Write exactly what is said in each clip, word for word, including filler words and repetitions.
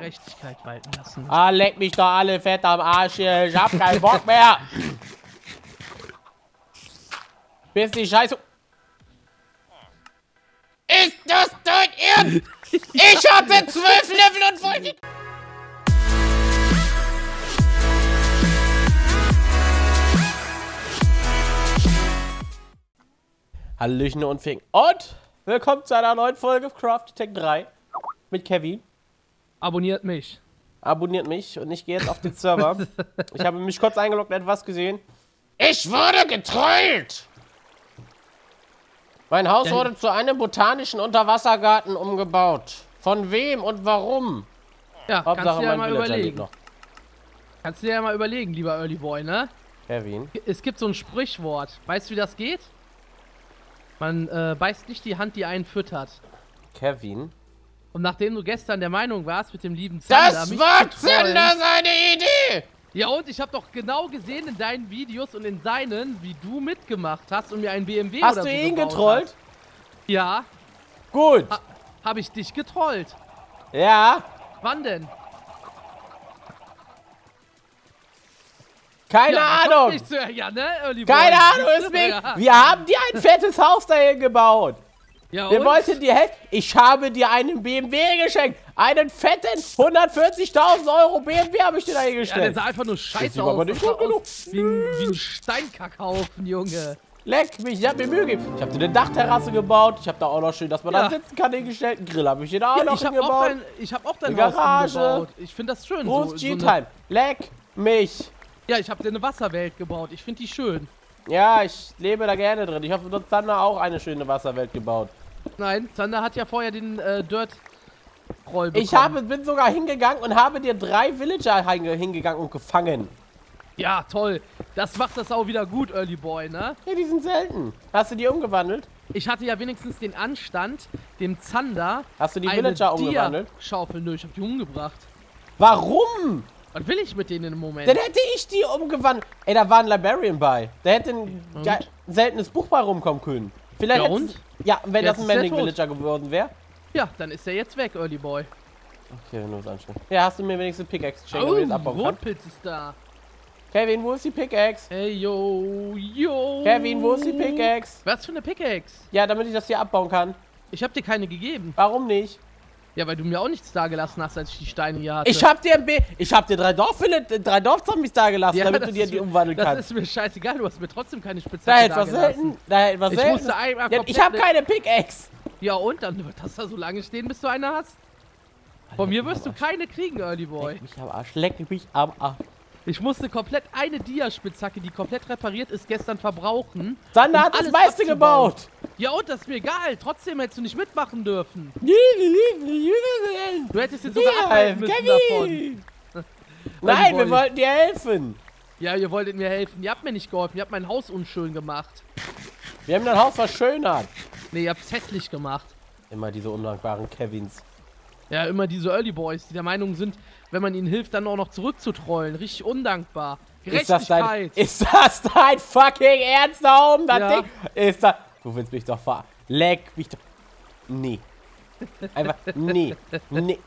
Gerechtigkeit walten lassen. Ah, leck mich doch alle fett am Arsch hier. Ich hab keinen Bock mehr. Bis die Scheiße... Ist das dein Ernst? Ich hatte zwölf Level und wollte... Hallöchen und Fing. Und willkommen zu einer neuen Folge Craft Attack drei mit Kevin. Abonniert mich. Abonniert mich und ich gehe jetzt auf den Server. Ich habe mich kurz eingeloggt und etwas gesehen. Ich wurde getrollt! Mein Haus wurde zu einem botanischen Unterwassergarten umgebaut. Von wem und warum? Ja, Hauptsache, kannst du dir ja mal überlegen. Kannst du dir ja mal überlegen, lieber Earliboy, ne? Kevin. Es gibt so ein Sprichwort. Weißt du, wie das geht? Man äh, beißt nicht die Hand, die einen füttert. Kevin. Und nachdem du gestern der Meinung warst mit dem lieben Zander... Das war Zander seine Idee! Ja und, ich habe doch genau gesehen in deinen Videos und in seinen, wie du mitgemacht hast und mir einen B M W hast oder so gebaut hast. Hast du ihn getrollt? Hast. Ja. Gut. Ha habe ich dich getrollt? Ja. Wann denn? Keine ja, Ahnung! Zu, ja, ne, keine Ahnung, ist nicht. Ja. Wir haben dir ein fettes Haus dahin gebaut. Ja, wir wollten dir helfen. Ich habe dir einen B M W geschenkt. Einen fetten hundertvierzigtausend Euro B M W habe ich dir dahin gestellt. Ja, der sah einfach nur scheiße aus. Aber nicht gut genug. Wie, wie ein Steinkackhaufen, Junge. Leck mich, ich habe mir Mühe gegeben. Ich habe dir eine Dachterrasse gebaut. Ich habe da auch noch schön, dass man ja. da sitzen kann, hingestellt. Einen Grill habe ich dir da auch ja, noch ich hingebaut. Auch dein, ich habe auch deine Garage gebaut. Ich finde das schön. Groß so, G-Time. So eine... Leck mich. Ja, ich habe dir eine Wasserwelt gebaut. Ich finde die schön. Ja, ich lebe da gerne drin. Ich hoffe, dass Zander auch eine schöne Wasserwelt gebaut. Nein, Zander hat ja vorher den äh, Dirt-Roll bekommen. Ich habe, bin sogar hingegangen und habe dir drei Villager hinge hingegangen und gefangen. Ja, toll. Das macht das auch wieder gut, Earliboy, ne? Ja, die sind selten. Hast du die umgewandelt? Ich hatte ja wenigstens den Anstand, dem Zander... Hast du die Villager umgewandelt? Schaufel, nö, ich habe die umgebracht. Warum? Was will ich mit denen im Moment? Dann hätte ich die umgewandelt. Ey, da war ein Librarian bei. Der hätte ein seltenes Buch bei rumkommen können. Vielleicht ja, und? Ja, wenn jetzt das ein Mending Villager geworden wäre. Ja, dann ist er jetzt weg, Earliboy. Okay, nur das anstrengen. Ja, hast du mir wenigstens eine Pickaxe geschenkt, damit ich es abbauen kann? Rotpilz ist da. Kevin, wo ist die Pickaxe? Hey, yo, yo. Kevin, wo ist die Pickaxe? Was für eine Pickaxe? Ja, damit ich das hier abbauen kann. Ich habe dir keine gegeben. Warum nicht? Ja, weil du mir auch nichts dagelassen hast, als ich die Steine hier hatte. Ich hab dir ein B ich hab dir drei Dorffälle, drei Dorfzombies dagelassen, ja, damit du dir die umwandeln kannst. Das ist mir scheißegal, du hast mir trotzdem keine Spezialisten dagelassen. Da hätte was selten. Ich musste einmal ja, ich hab keine Pickaxe. Ja und, dann wird das da so lange stehen, bis du eine hast. Von mir wirst du keine kriegen, Earliboy. Leck mich am Arsch, leck mich am Arsch. Ich musste komplett eine Dia-Spitzhacke, die komplett repariert ist, gestern verbrauchen. Zander hat das meiste gebaut. Ja und, das ist mir egal. Trotzdem hättest du nicht mitmachen dürfen. Du hättest dir sogar ja, abhalten müssen Kevin. davon. Nein, wir wollten dir helfen. Ja, ihr wolltet mir helfen. Ihr habt mir nicht geholfen. Ihr habt mein Haus unschön gemacht. Wir haben dein Haus verschönert. Nee, ihr habt es hässlich gemacht. Immer diese undankbaren Kevins. Ja, immer diese Earliboys, die der Meinung sind, wenn man ihnen hilft, dann auch noch zurückzutrollen. Richtig undankbar. Gerechtigkeit. Ist das dein fucking Ernst da oben, das ja. Ding? Ist das... Du willst mich doch ver... Leck mich doch... Nee. Einfach... Nee. Nee.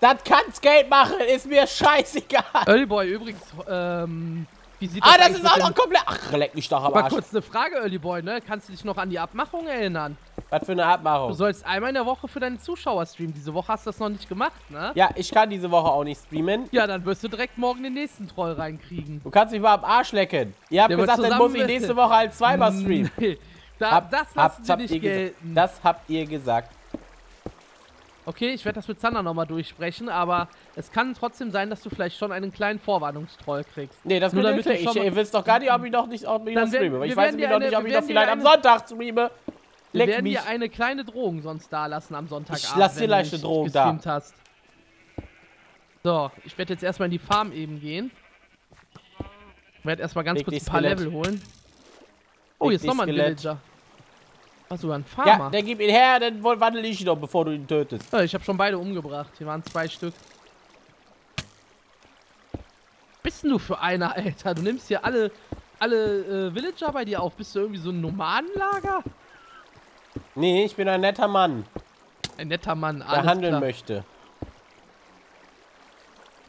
Das kann's Geld machen, ist mir scheißegal. Earliboy, übrigens, ähm... Wie sieht das ah, das ist auch noch komplett... Ach, leck mich doch am Arsch. Mal kurz eine Frage, Earliboy, ne? Kannst du dich noch an die Abmachung erinnern? Was für eine Abmachung? Du sollst einmal in der Woche für deine Zuschauer streamen. Diese Woche hast du das noch nicht gemacht, ne? Ja, ich kann diese Woche auch nicht streamen. Ja, dann wirst du direkt morgen den nächsten Troll reinkriegen. Du kannst mich mal am Arsch lecken. Ihr habt der gesagt, dann muss ich nächste Woche halt zweimal streamen. Nee, da, hab, das hab, hab, nicht gelten. Das habt ihr gesagt. Okay, ich werde das mit Zander nochmal durchsprechen, aber es kann trotzdem sein, dass du vielleicht schon einen kleinen Vorwarnungstroll kriegst. Nee, das will ich nicht. Ihr wisst doch gar nicht, ob ich noch nicht ob ich noch streame. Wir, ich weiß nämlich noch nicht, ob ich noch vielleicht am Sonntag streame. Wir werden dir eine kleine Drohung sonst da lassen am Sonntagabend. Ich lass dir leichte Drohung da. Hast. So, ich werde jetzt erstmal in die Farm eben gehen. Ich werde erstmal ganz Leg kurz ein paar Skelett. Level holen. Oh, Leg jetzt nochmal ein Villager. Ach, sogar ein Farmer. Ja, dann gib ihn her, dann wandel ich ihn doch, bevor du ihn tötest. Ja, ich habe schon beide umgebracht. Hier waren zwei Stück. Bist denn du für einer, Alter? Du nimmst hier alle, alle äh, Villager bei dir auf. Bist du irgendwie so ein Nomadenlager? Nee, ich bin ein netter Mann. Ein netter Mann, alles der handeln klar. möchte.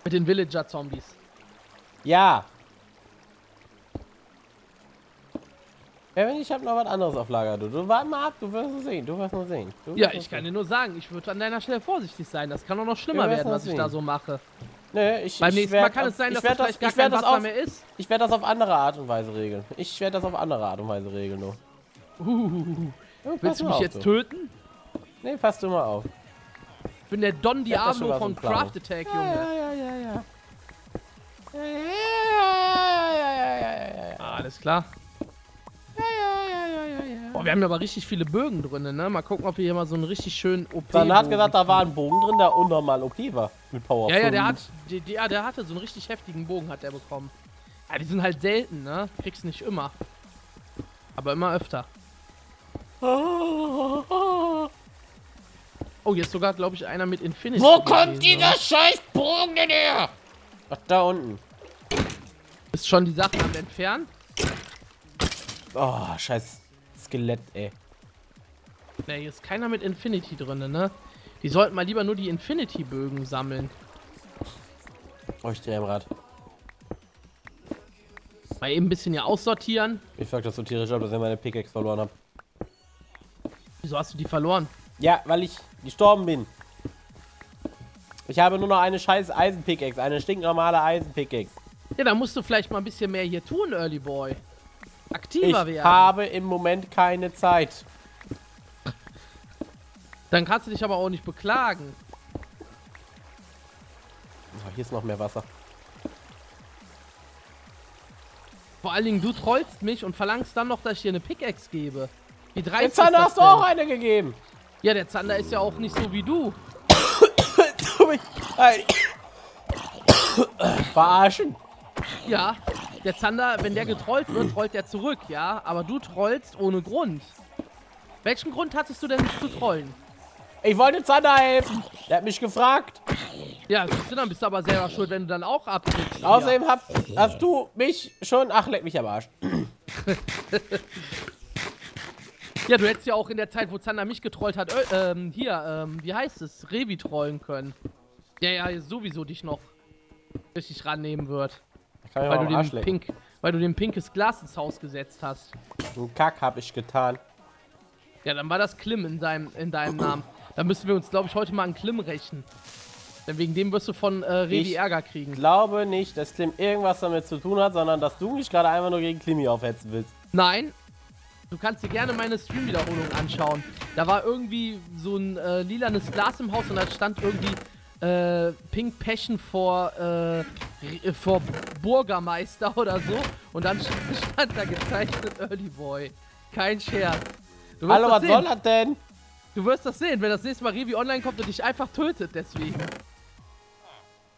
Mit den Villager-Zombies. Ja. Ja, ich habe noch was anderes auf Lager, du. Du wart mal ab, du wirst es sehen, du wirst nur sehen. Du wirst ja, ich kann sehen. Dir nur sagen, ich würde an deiner Stelle vorsichtig sein. Das kann auch noch schlimmer werden, was sehen. Ich da so mache. Nee, ich, Beim ich nächsten Mal kann es sein, dass das vielleicht gar kein Wasser mehr ist. Ich werde das auf andere Art und Weise regeln. Ich werde das auf andere Art und Weise regeln, nur. Uh, ja, willst du mich auf, jetzt du. töten? Nee, pass du mal auf. Ich bin der Don Diablo von Craft Attack, Junge. Ja, ja, ja, ja, ja. Ja, ja, ja, ja, ja, ja, ja. Ah, alles klar. Oh, wir haben aber richtig viele Bögen drin, ne? Mal gucken, ob wir hier mal so einen richtig schönen O P. Dann hat gesagt, da war ein Bogen drin, der unnormal O P war. Mit Power. Ja, ja, der hat, der, der, der hatte so einen richtig heftigen Bogen, hat er bekommen. Ja, die sind halt selten, ne? Kriegst nicht immer. Aber immer öfter. Oh, jetzt sogar, glaube ich, einer mit Infinity. Wo kommt dieser scheiß Bogen denn her? Ach, da unten. Ist schon die Sachen am Entfernen? Oh, scheiß Skelett, ey. Ne, hier ist keiner mit Infinity drin, ne? Die sollten mal lieber nur die Infinity-Bögen sammeln. Oh, ich drehe am Rad. Mal eben ein bisschen hier aussortieren. Ich frag das so tierisch ab, dass ich meine Pickaxe verloren habe. Wieso hast du die verloren? Ja, weil ich gestorben bin. Ich habe nur noch eine scheiß Eisen-Pickaxe, eine stinknormale Eisen-Pickaxe. Ja, da musst du vielleicht mal ein bisschen mehr hier tun, Earliboy. Aktiver ich werden. Ich habe im Moment keine Zeit. Dann kannst du dich aber auch nicht beklagen. Oh, hier ist noch mehr Wasser. Vor allen Dingen, du trollst mich und verlangst dann noch, dass ich dir eine Pickaxe gebe. Wie dreist ist das denn? Der Zander hast du auch eine gegeben. Ja, der Zander ist ja auch nicht so wie du. Verarschen. Ja. Der Zander, wenn der getrollt wird, trollt der zurück, ja? Aber du trollst ohne Grund. Welchen Grund hattest du denn, nicht zu trollen? Ich wollte Zander helfen. Der hat mich gefragt. Ja, dann bist du aber selber schuld, wenn du dann auch abkriegst. Außerdem ja. hab, hast du mich schon... Ach, leck mich am Arsch. Ja, du hättest ja auch in der Zeit, wo Zander mich getrollt hat, äh, ähm, hier, ähm, wie heißt es? Rewi trollen können. Der ja sowieso dich noch richtig rannehmen wird. Weil du, den Pink, weil du dem pinkes Glas ins Haus gesetzt hast. Du Kack hab ich getan. Ja, dann war das Klimm in, seinem, in deinem Namen. Da müssen wir uns, glaube ich, heute mal an Klimm rächen. Denn wegen dem wirst du von äh, Rewi Ärger kriegen. Ich glaube nicht, dass Klimm irgendwas damit zu tun hat, sondern dass du mich gerade einfach nur gegen Klimmi aufhetzen willst. Nein. Du kannst dir gerne meine Stream-Wiederholung anschauen. Da war irgendwie so ein äh, lilanes Glas im Haus und da stand irgendwie... Äh, Pink Passion vor, äh, vor Bürgermeister oder so. Und dann stand da gezeichnet Earliboy. Kein Scherz. Du wirst Hallo, was sehen. soll das denn? Du wirst das sehen, wenn das nächste Mal Rewi online kommt und dich einfach tötet, deswegen.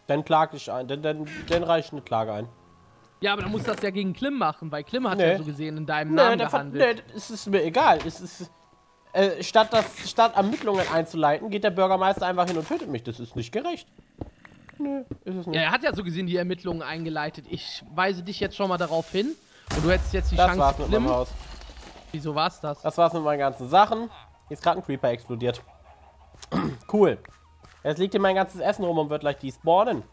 Dann klag ich ein, dann, dann, dann reiche ich eine Klage ein. Ja, aber dann musst du das ja gegen Klimm machen, weil Klimm hat nee. ja so gesehen in deinem nee, Namen gehandelt. Nee, es ist mir egal, es ist... Äh, statt, das, statt Ermittlungen einzuleiten, geht der Bürgermeister einfach hin und tötet mich. Das ist nicht gerecht. Nö, ist es nicht. Ja, er hat ja so gesehen die Ermittlungen eingeleitet. Ich weise dich jetzt schon mal darauf hin. Und du hättest jetzt die das Chance... Das war's mit meinem Haus. Wieso war's das? Das war's mit meinen ganzen Sachen. Hier ist gerade ein Creeper explodiert. Cool. Jetzt liegt hier mein ganzes Essen rum und wird gleich despawnen.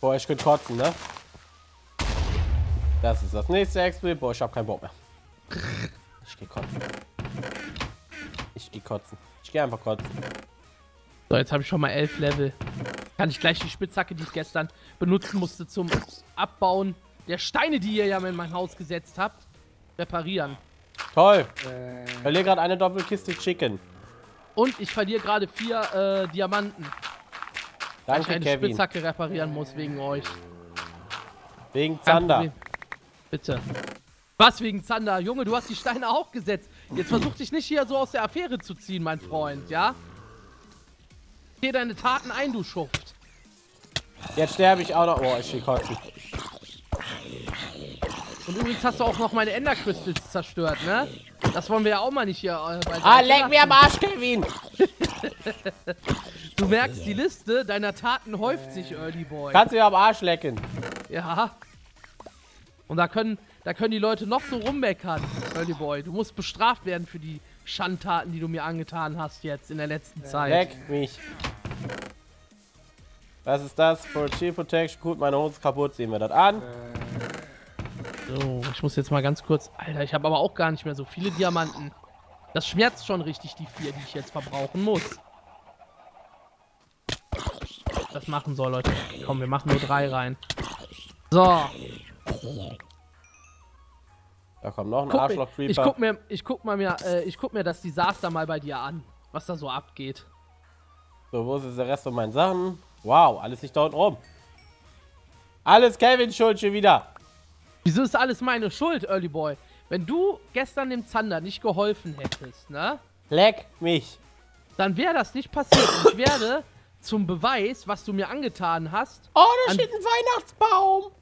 Boah, ich könnte kotzen, ne? Das ist das nächste Experiment. Boah, ich hab keinen Bock mehr. Ich geh kotzen. Ich geh kotzen. Ich geh einfach kotzen. So, jetzt habe ich schon mal elf Level. Kann ich gleich die Spitzhacke, die ich gestern benutzen musste zum Abbauen der Steine, die ihr ja in mein Haus gesetzt habt, reparieren. Toll. Äh. Ich verliere gerade eine Doppelkiste Chicken. Und ich verliere gerade vier äh, Diamanten. Danke, weil ich eine Kevin. Spitzhacke reparieren muss wegen euch. Wegen Zander. Bitte. Was wegen Zander? Junge, du hast die Steine auch gesetzt. Jetzt versuch dich nicht hier so aus der Affäre zu ziehen, mein Freund, ja? Geh deine Taten ein, du Schuft. Jetzt sterbe ich auch noch. Oh, ich kotzen. Und übrigens hast du auch noch meine Ender-Crystals zerstört, ne? Das wollen wir ja auch mal nicht hier... Äh, ah, leck mir am Arsch, Kevin! Du merkst, die Liste deiner Taten häuft sich, Earliboy. Kannst du ja am Arsch lecken. Ja. Und da können, da können die Leute noch so rummeckern, Earliboy. Du musst bestraft werden für die Schandtaten, die du mir angetan hast jetzt in der letzten Zeit. Leck mich. Was ist das? Shield Protection. Gut, meine Hose ist kaputt. Sehen wir das an. So, ich muss jetzt mal ganz kurz... Alter, ich habe aber auch gar nicht mehr so viele Diamanten. Das schmerzt schon richtig, die vier, die ich jetzt verbrauchen muss. Das machen soll, Leute. Komm, wir machen nur drei rein. So. Da kommt noch ein Arschloch-Creeper. Ich guck mir, ich guck mal mir, äh, ich guck mir das Desaster mal bei dir an, was da so abgeht. So, wo ist der Rest von meinen Sachen? Wow, alles nicht da unten rum. Alles Kelvins Schuld schon wieder. Wieso ist alles meine Schuld, Earliboy? Wenn du gestern dem Zander nicht geholfen hättest, ne? Leck mich. Dann wäre das nicht passiert. Ich werde zum Beweis, was du mir angetan hast. Oh, da steht ein Weihnachtsbaum.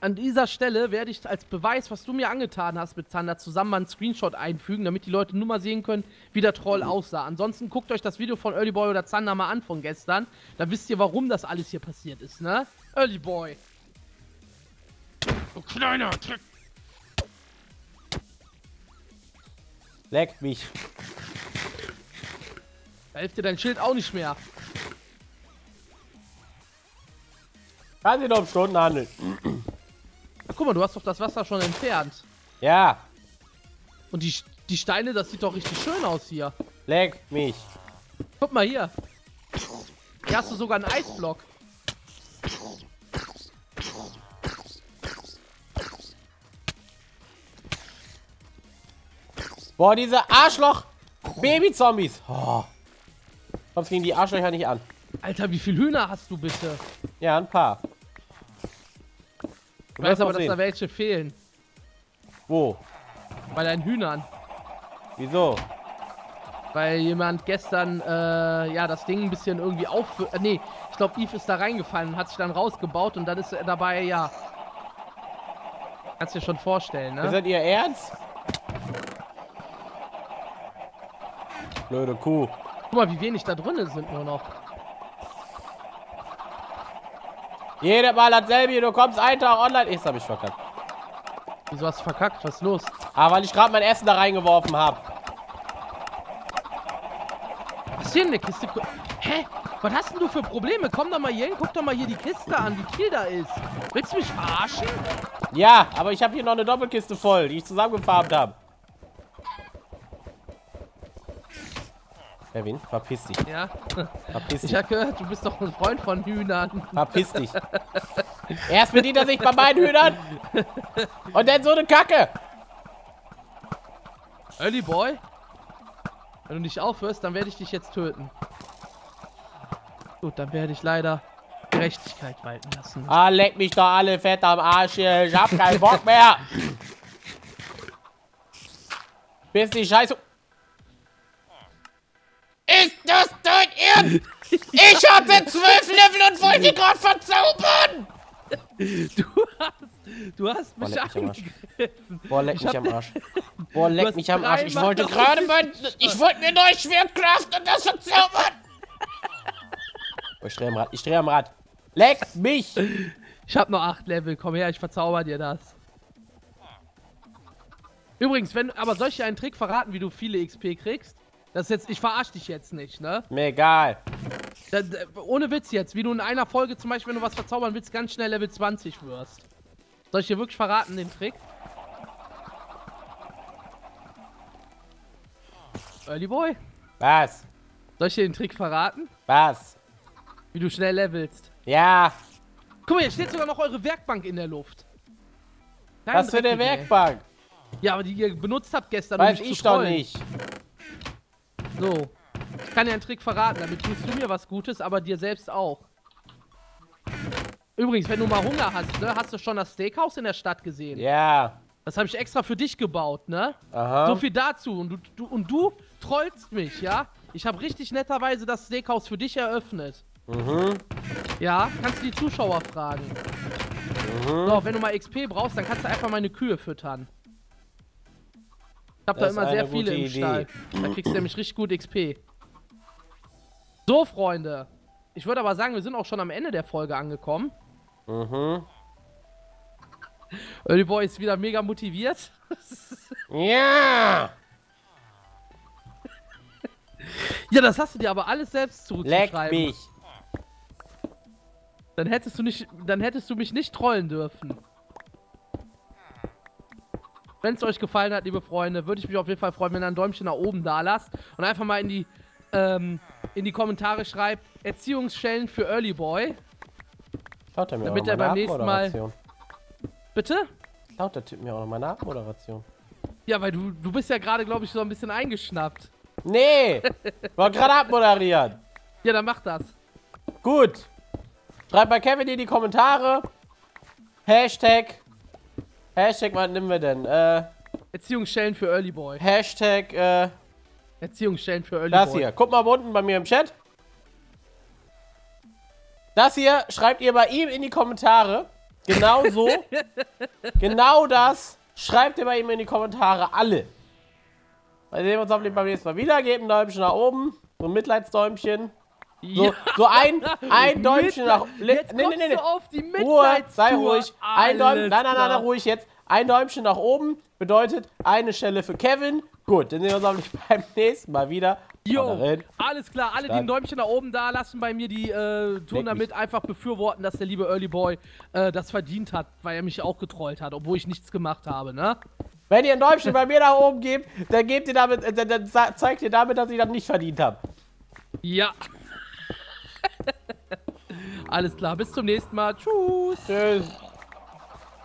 An dieser Stelle werde ich als Beweis, was du mir angetan hast mit Zander, zusammen mal einen Screenshot einfügen, damit die Leute nur mal sehen können, wie der Troll aussah. Ansonsten guckt euch das Video von Earliboy oder Zander mal an von gestern. Da wisst ihr, warum das alles hier passiert ist, ne? Earliboy. Du kleiner Trick. Leck mich. Da hilft dir dein Schild auch nicht mehr. Kann sie doch um Stunden handeln. Guck mal, du hast doch das Wasser schon entfernt. Ja. Und die, die Steine, das sieht doch richtig schön aus hier. Leck mich. Guck mal hier. Hier hast du sogar einen Eisblock. Boah, diese Arschloch-Baby-Zombies. Oh. Kommst gegen die Arschlöcher nicht an. Alter, wie viele Hühner hast du bitte? Ja, ein paar. Du weißt aber, dass da welche fehlen. Wo? Bei deinen Hühnern. Wieso? Weil jemand gestern, äh, ja, das Ding ein bisschen irgendwie auf... Äh, nee, ich glaube, Eve ist da reingefallen und hat sich dann rausgebaut und dann ist er dabei, ja... Kannst dir schon vorstellen, ne? Seid ihr ernst? Blöde Kuh. Guck mal, wie wenig da drin sind nur noch. Jedes Mal dasselbe, du kommst einen Tag online. Jetzt hab ich verkackt. Wieso hast du verkackt? Was ist los? Ah, weil ich gerade mein Essen da reingeworfen habe. Was ist hier in der Kiste? Hä? Was hast denn du für Probleme? Komm doch mal hier hin, guck doch mal hier die Kiste an, wie viel da ist. Willst du mich verarschen? Ja, aber ich habe hier noch eine Doppelkiste voll, die ich zusammengefarmt habe. Kevin, verpiss dich. Ja. Verpiss dich. Ich hab gehört, du bist doch ein Freund von Hühnern. Verpiss dich. Erst bedient er sich bei meinen Hühnern und dann so eine Kacke. Earliboy, wenn du nicht aufhörst, dann werde ich dich jetzt töten. Gut, dann werde ich leider Gerechtigkeit walten lassen. Ah, leck mich doch alle fett am Arsch hier. Ich hab keinen Bock mehr. Bis die Scheiße... Ist das dein Ernst? Ich hatte zwölf Level und wollte gerade verzaubern! Du hast, du hast mich angegriffen. Boah, leck mich am Arsch. Boah, leck mich am Arsch. Ich wollte gerade mein... Ich wollte mir neues Schwert craften und das verzaubern! Ich drehe am Rad, ich drehe am Rad. Leck mich! Ich hab noch acht Level, komm her, ich verzauber dir das. Übrigens, wenn... Aber soll ich dir einen Trick verraten, wie du viele X P kriegst? Das ist jetzt, ich verarsche dich jetzt nicht, ne? Mir egal. Da, da, ohne Witz jetzt, wie du in einer Folge zum Beispiel, wenn du was verzaubern willst, ganz schnell Level zwanzig wirst. Soll ich dir wirklich verraten, den Trick? Earliboy? Was? Soll ich dir den Trick verraten? Was? Wie du schnell levelst. Ja. Guck mal, hier steht sogar noch eure Werkbank in der Luft. Kein was Dreck für eine Werkbank? Ey. Ja, aber die ihr benutzt habt gestern. Weiß um mich ich zu doch nicht. So, ich kann dir einen Trick verraten, damit tust du mir was Gutes, aber dir selbst auch. Übrigens, wenn du mal Hunger hast, ne, hast du schon das Steakhouse in der Stadt gesehen? Ja. Das habe ich extra für dich gebaut, ne? Aha. So viel dazu. Und du, du, und du trollst mich, ja? Ich habe richtig netterweise das Steakhouse für dich eröffnet. Mhm. Ja, kannst du die Zuschauer fragen. Mhm. So, wenn du mal X P brauchst, dann kannst du einfach meine Kühe füttern. Ich hab da immer sehr viele im Stall. Da kriegst du nämlich richtig gut X P. So, Freunde. Ich würde aber sagen, wir sind auch schon am Ende der Folge angekommen. Mhm. Earliboy ist wieder mega motiviert. Ja! Ja, das hast du dir aber alles selbst zuzuschreiben. Leck mich. Dann hättest du nicht, dann hättest du mich nicht trollen dürfen. Wenn es euch gefallen hat, liebe Freunde, würde ich mich auf jeden Fall freuen, wenn ihr ein Däumchen nach oben da lasst und einfach mal in die, ähm, in die Kommentare schreibt, Erziehungsschellen für Earliboy. Schaut er mir damit auch noch meine Abmoderation. Bitte? Schaut der Typ mir auch noch meine Abmoderation. Ja, weil du, du bist ja gerade, glaube ich, so ein bisschen eingeschnappt. Nee, wollte gerade abmoderieren. Ja, dann mach das. Gut. Schreibt bei Kevin in die Kommentare. Hashtag. Hashtag, was nehmen wir denn? Äh, Erziehungsschellen für Earliboy. Hashtag, äh. Erziehungsschellen für Earliboy. Das hier. Guck mal unten bei mir im Chat. Das hier schreibt ihr bei ihm in die Kommentare. Genau so. Genau das schreibt ihr bei ihm in die Kommentare. Alle. Wir sehen uns hoffentlich beim nächsten Mal wieder. Gebt ein Däumchen nach oben. So ein Mitleidsdäumchen. So, ja. So ein, ein Däumchen nach oben. Nee, nee, nee, nee. Auf die Ruhe, sei ruhig. Ein Däumchen, nein, nein, nein, nein, ruhig jetzt. Ein Däumchen nach oben bedeutet eine Stelle für Kevin. Gut, dann sehen wir uns hoffentlich beim nächsten Mal wieder. Jo, alles klar, alle, die ein Däumchen nach oben da lassen bei mir, die äh, tun damit einfach befürworten, dass der liebe Earliboy äh, das verdient hat, weil er mich auch getrollt hat, obwohl ich nichts gemacht habe, ne? Wenn ihr ein Däumchen bei mir nach oben gebt, dann, gebt ihr damit, dann, dann zeigt ihr damit, dass ich das nicht verdient habe. Ja. Alles klar, bis zum nächsten Mal. Tschüss. Tschüss.